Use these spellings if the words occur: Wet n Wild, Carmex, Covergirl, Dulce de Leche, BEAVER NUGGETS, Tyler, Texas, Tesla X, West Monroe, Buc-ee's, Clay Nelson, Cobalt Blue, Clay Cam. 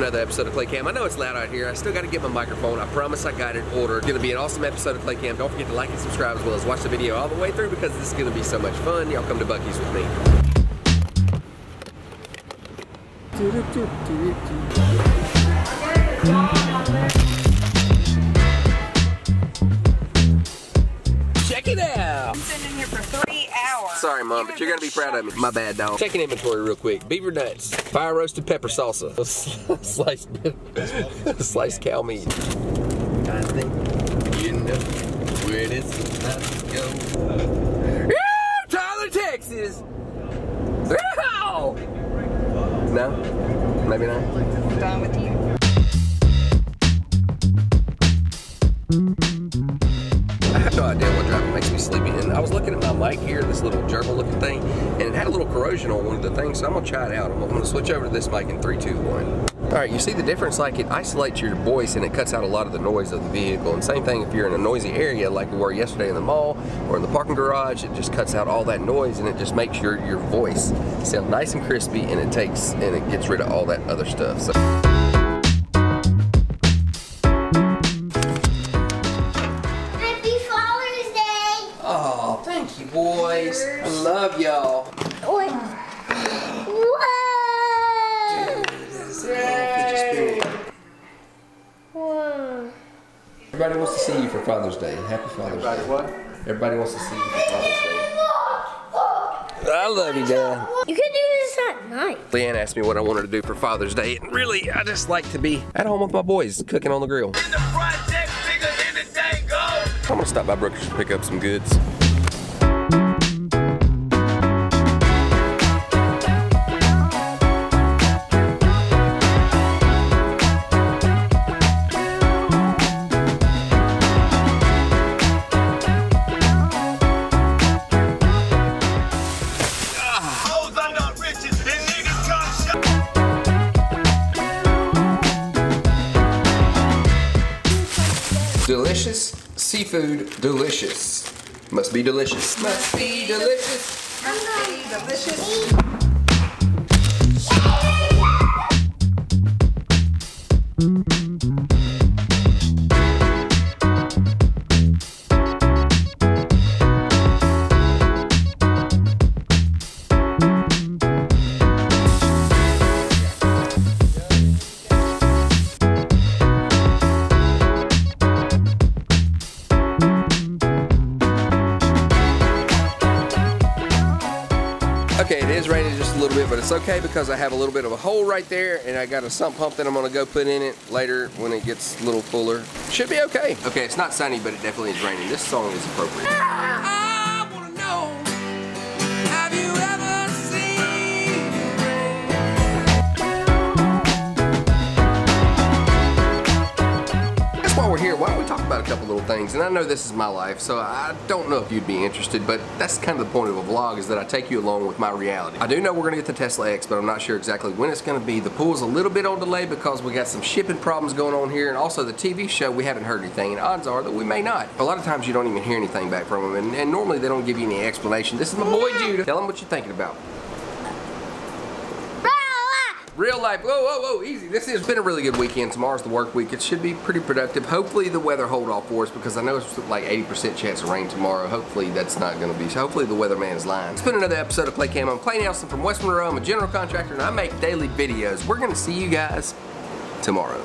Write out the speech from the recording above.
another episode of Clay Cam. I know it's loud out here. I still got to get my microphone. I promise I got it ordered. It's going to be an awesome episode of Clay Cam. Don't forget to like and subscribe as well as watch the video all the way through because this is going to be so much fun. Y'all come to Buc-ee's with me. Check it out. I'm sitting in here for 3 hours. Sorry, Mom, but you're going to be proud of me. My bad, dog. Checking inventory real quick. Beaver nuts. Fire roasted pepper salsa. Sliced cow meat. I think you know where it is supposed to go. Yeah, Tyler, Texas. Wow. No? Maybe not. I'm done with you. I have no idea what driving makes me sleepy. And I was looking at my mic here, this little gerbil looking thing, and it had a little corrosion on one of the things, so I'm gonna try it out. I'm gonna switch over to this mic in 3, 2, 1. Alright, you see the difference, like it isolates your voice and it cuts out a lot of the noise of the vehicle. And same thing if you're in a noisy area like we were yesterday in the mall or in the parking garage, it just cuts out all that noise and it just makes your voice sound nice and crispy, and it gets rid of all that other stuff. So Happy Father's Day! Oh, thank you boys. I love y'all. Everybody wants to see you for Father's Day. Happy Father's Day. Everybody what? Everybody wants to see you for Father's Day. I love you, Dad. You can do this at night. Leanne asked me what I wanted to do for Father's Day, and really, I just like to be at home with my boys, cooking on the grill. I'm gonna stop by Brooks to pick up some goods. Delicious seafood, delicious. Must be delicious. Must be delicious. Must be delicious. Okay, it is raining just a little bit, but it's okay because I have a little bit of a hole right there and I got a sump pump that I'm gonna go put in it later when it gets a little fuller. Should be okay. Okay, it's not sunny, but it definitely is raining. This song is appropriate. I wanna know, have you ever seen rain? That's why we're here. Why don't we talk about a couple little things? And I know this is my life, so I don't know if you'd be interested, but that's kind of the point of a vlog, is that I take you along with my reality. I do know we're gonna get the Tesla X, but I'm not sure exactly when it's gonna be. The pool's a little bit on delay because we got some shipping problems going on here, and also the TV show, we haven't heard anything, and odds are that we may not. A lot of times you don't even hear anything back from them, and normally they don't give you any explanation. This is my boy Judah. Tell them what you're thinking about. Real life, whoa, whoa, whoa, easy. This has been a really good weekend. Tomorrow's the work week. It should be pretty productive. Hopefully the weather hold off for us because I know it's like 80% chance of rain tomorrow. Hopefully that's not gonna be, so hopefully the weatherman is lying. It's been another episode of Clay Cam. I'm Clay Nelson from West Monroe. I'm a general contractor and I make daily videos. We're gonna see you guys tomorrow.